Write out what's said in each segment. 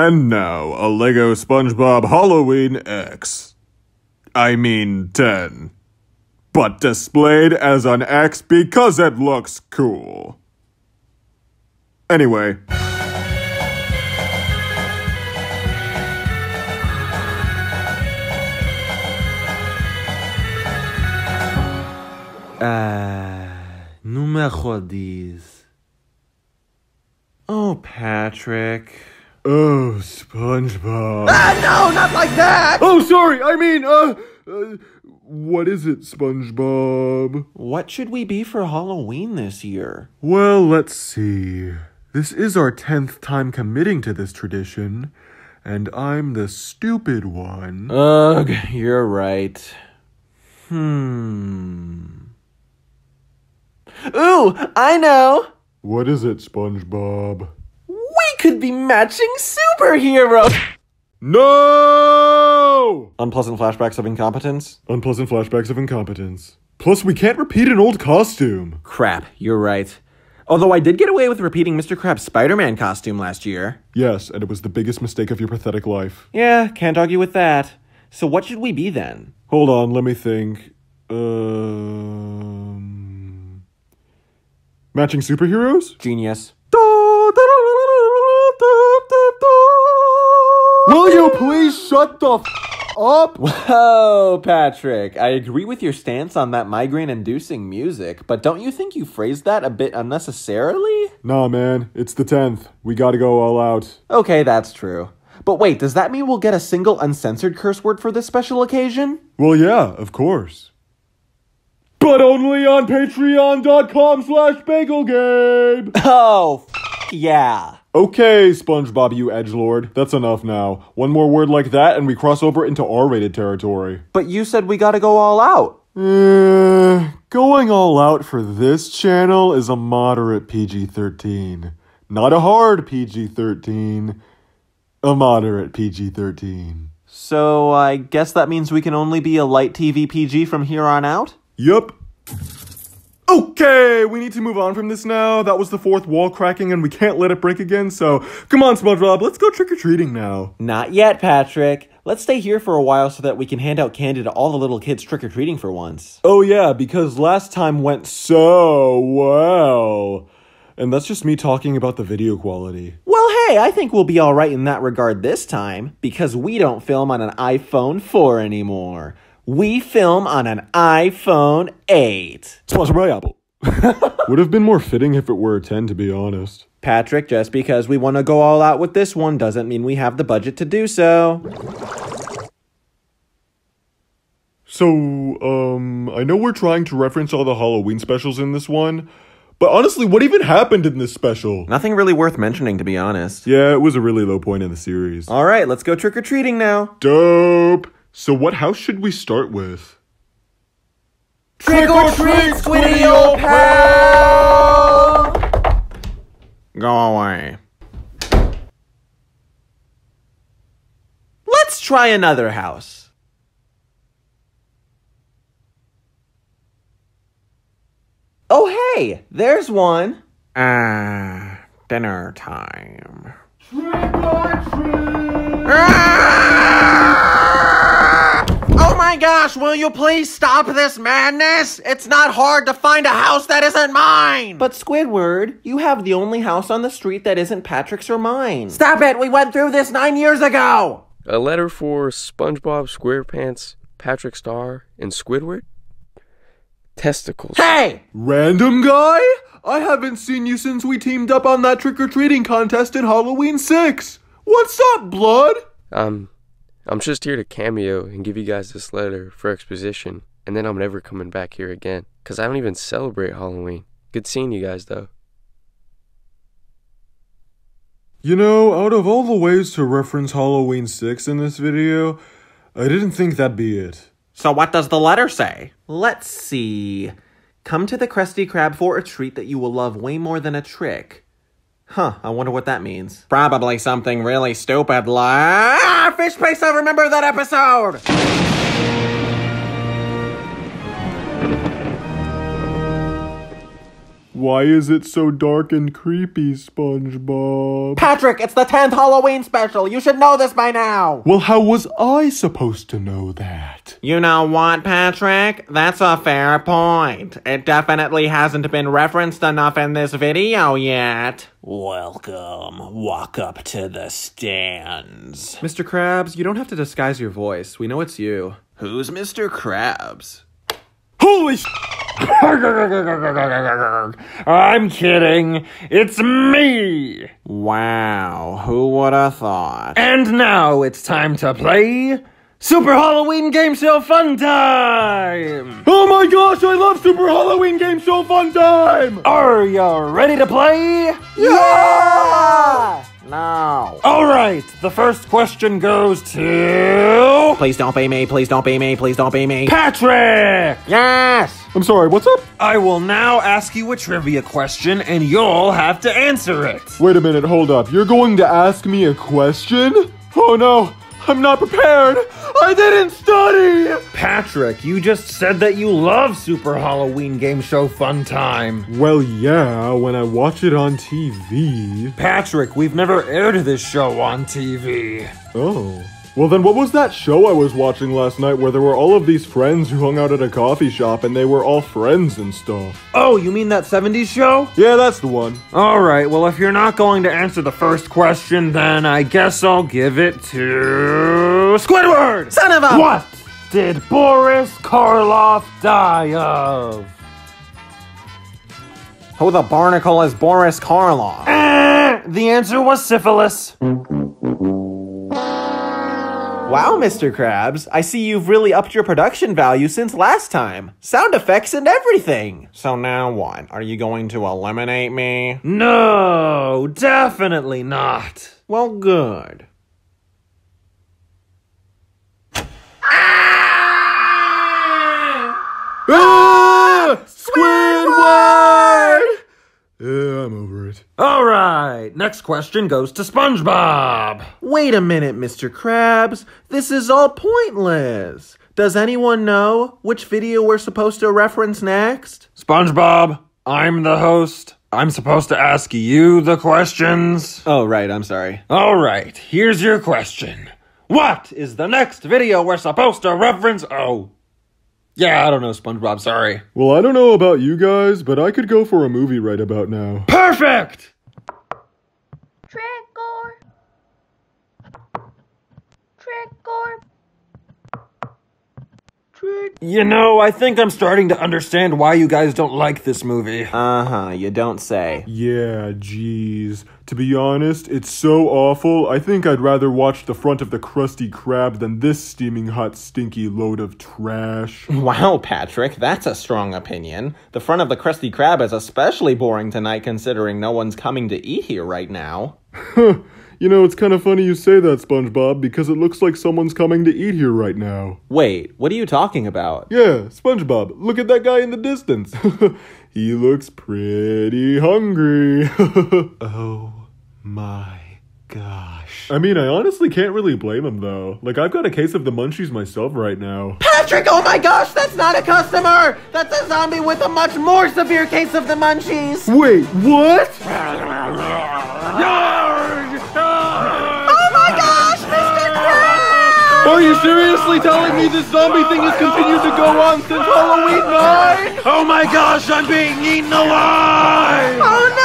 And now, a Lego SpongeBob Halloween X. I mean 10. But displayed as an X because it looks cool. Anyway. Numero 10. Oh, Patrick. Oh, SpongeBob. Ah, no, not like that! Oh, sorry, I mean, what is it, SpongeBob? What should we be for Halloween this year? Well, let's see. This is our 10th time committing to this tradition, and I'm the stupid one. Ugh, you're right. Ooh, I know! What is it, SpongeBob? We could be matching superheroes! No! Unpleasant flashbacks of incompetence? Unpleasant flashbacks of incompetence. Plus, we can't repeat an old costume. Crap, you're right. Although I did get away with repeating Mr. Krabs' Spider-Man costume last year. Yes, and it was the biggest mistake of your pathetic life. Yeah, can't argue with that. So what should we be then? Hold on, let me think. Matching superheroes? Genius. Will you please shut the f up? Whoa, Patrick. I agree with your stance on that migraine-inducing music, but don't you think you phrased that a bit unnecessarily? Nah, man. It's the 10th. We gotta go all out. Okay, that's true. But wait, does that mean we'll get a single uncensored curse word for this special occasion? Well, yeah, of course. But only on patreon.com/BagelGabe! Oh, f yeah. Okay, SpongeBob, you edgelord. That's enough now. One more word like that and we cross over into R-rated territory. But you said we gotta go all out. Going all out for this channel is a moderate PG-13. Not a hard PG-13. A moderate PG-13. So I guess that means we can only be a light TV PG from here on out? Yup. Okay, we need to move on from this now. That was the fourth wall cracking and we can't let it break again, so come on, SpongeBob, let's go trick-or-treating now. Not yet, Patrick. Let's stay here for a while so that we can hand out candy to all the little kids trick-or-treating for once. Oh yeah, because last time went so well. And that's just me talking about the video quality. Well, hey, I think we'll be all right in that regard this time because we don't film on an iPhone 4 anymore. We film on an iPhone 8. Sponsored by Apple. Would have been more fitting if it were a 10, to be honest. Patrick, just because we want to go all out with this one doesn't mean we have the budget to do so. So, I know we're trying to reference all the Halloween specials in this one, but honestly, what even happened in this special? Nothing really worth mentioning, to be honest. Yeah, it was a really low point in the series. All right, let's go trick-or-treating now. Dope. So what house should we start with? Trick or treat, Squiddy old pal! Go away. Let's try another house. Oh hey, there's one. Dinner time. Trick or treat! Oh my gosh, will you please stop this madness? It's not hard to find a house that isn't mine! But Squidward, you have the only house on the street that isn't Patrick's or mine. Stop it! We went through this 9 years ago! A letter for SpongeBob SquarePants, Patrick Star, and Squidward? Testicles. Hey! Random guy? I haven't seen you since we teamed up on that trick-or-treating contest in Halloween 6! What's up, blood? I'm just here to cameo and give you guys this letter for exposition, and then I'm never coming back here again, because I don't even celebrate Halloween. Good seeing you guys, though. You know, out of all the ways to reference Halloween 6 in this video, I didn't think that'd be it. So what does the letter say? Let's see. Come to the Krusty Krab for a treat that you will love way more than a trick. Huh, I wonder what that means. Probably something really stupid like... Ah, fish paste, I remember that episode! Why is it so dark and creepy, SpongeBob? Patrick, it's the 10th Halloween special! You should know this by now! Well, how was I supposed to know that? You know what, Patrick? That's a fair point. It definitely hasn't been referenced enough in this video yet. Welcome. Walk up to the stands. Mr. Krabs, you don't have to disguise your voice. We know it's you. Who's Mr. Krabs? Holy s***! I'm kidding. It's me! Wow, who would have thought? And now it's time to play Super Halloween Game Show Fun Time! Oh my gosh, I love Super Halloween Game Show Fun Time! Are you ready to play? Yeah! No. Alright, the first question goes to... Please don't be me, please don't be me, please don't be me. Patrick! Yes! I'm sorry, what's up? I will now ask you a trivia question and you'll have to answer it. Wait a minute, hold up. You're going to ask me a question? Oh no, I'm not prepared. I didn't study! Patrick, you just said that you love Super Halloween Game Show Fun Time. Well, yeah, when I watch it on TV. Patrick, we've never aired this show on TV. Oh. Well then, what was that show I was watching last night where there were all of these friends who hung out at a coffee shop and they were all friends and stuff? Oh, you mean that 70s show? Yeah, that's the one. Alright, well if you're not going to answer the first question, then I guess I'll give it to... Squidward! Son of a... What did Boris Karloff die of? Who the barnacle is Boris Karloff? The answer was syphilis. Wow, Mr. Krabs, I see you've really upped your production value since last time. Sound effects and everything. So now what? Are you going to eliminate me? No, definitely not. Well, good. Ah! Ah! Squidward! I'm over it. Alright, next question goes to SpongeBob. Wait a minute, Mr. Krabs. This is all pointless. Does anyone know which video we're supposed to reference next? SpongeBob, I'm the host. I'm supposed to ask you the questions. Oh, right, I'm sorry. Alright, here's your question. What is the next video we're supposed to reference? Oh. Yeah, I don't know, SpongeBob, sorry. Well, I don't know about you guys, but I could go for a movie right about now. Perfect! Trick or... You know, I think I'm starting to understand why you guys don't like this movie. Uh-huh, you don't say. Yeah, geez. To be honest, it's so awful, I think I'd rather watch the front of the Krusty Krab than this steaming hot stinky load of trash. Wow, Patrick, that's a strong opinion. The front of the Krusty Krab is especially boring tonight considering no one's coming to eat here right now. Huh, you know, it's kind of funny you say that, SpongeBob, because it looks like someone's coming to eat here right now. Wait, what are you talking about? Yeah, SpongeBob, look at that guy in the distance. He looks pretty hungry. Oh. My gosh. I mean, I honestly can't really blame him, though. Like, I've got a case of the munchies myself right now. Patrick, oh my gosh, that's not a customer! That's a zombie with a much more severe case of the munchies! Wait, what? Oh my gosh, Mr. Krabs! Are you seriously telling me this zombie thing has continued to go on since Halloween night? Oh my gosh, I'm being eaten alive! Oh no!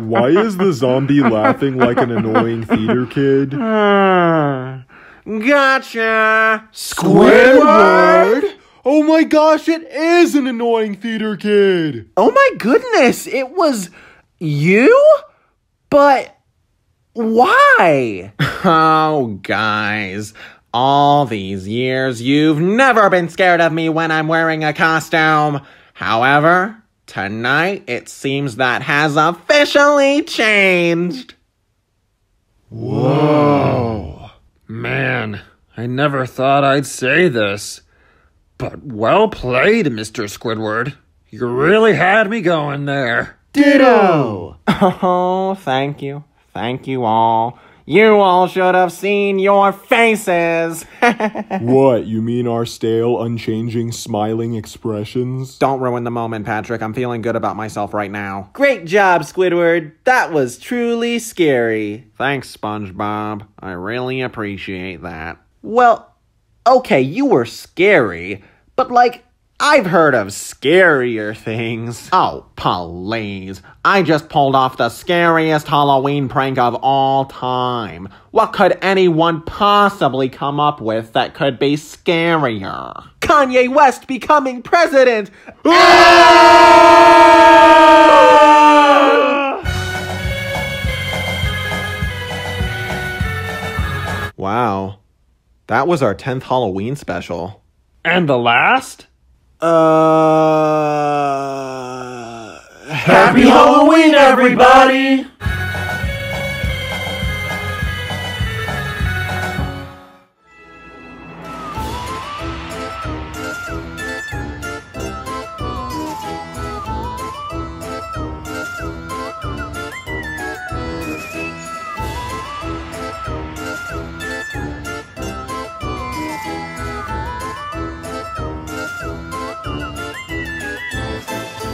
Why is the zombie laughing like an annoying theater kid? Gotcha! Squidward? Oh my gosh, it is an annoying theater kid! Oh my goodness, it was you? But why? Oh, guys. All these years, you've never been scared of me when I'm wearing a costume. However, tonight, it seems that has officially changed. Whoa. Man, I never thought I'd say this. But well played, Mr. Squidward. You really had me going there. Ditto! Oh, thank you. Thank you all. You all should have seen your faces. What, you mean our stale, unchanging, smiling expressions? Don't ruin the moment, Patrick. I'm feeling good about myself right now. Great job, Squidward. That was truly scary. Thanks, SpongeBob. I really appreciate that. Well, okay, you were scary, but like, I've heard of scarier things. Oh, please. I just pulled off the scariest Halloween prank of all time. What could anyone possibly come up with that could be scarier? Kanye West becoming president! Wow. That was our 10th Halloween special. And the last? Happy Halloween, everybody!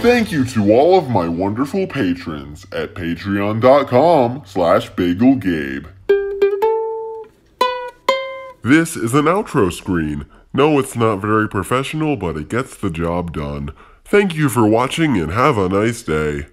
Thank you to all of my wonderful patrons at patreon.com/BagelGabe. This is an outro screen. No, it's not very professional, but it gets the job done. Thank you for watching and have a nice day.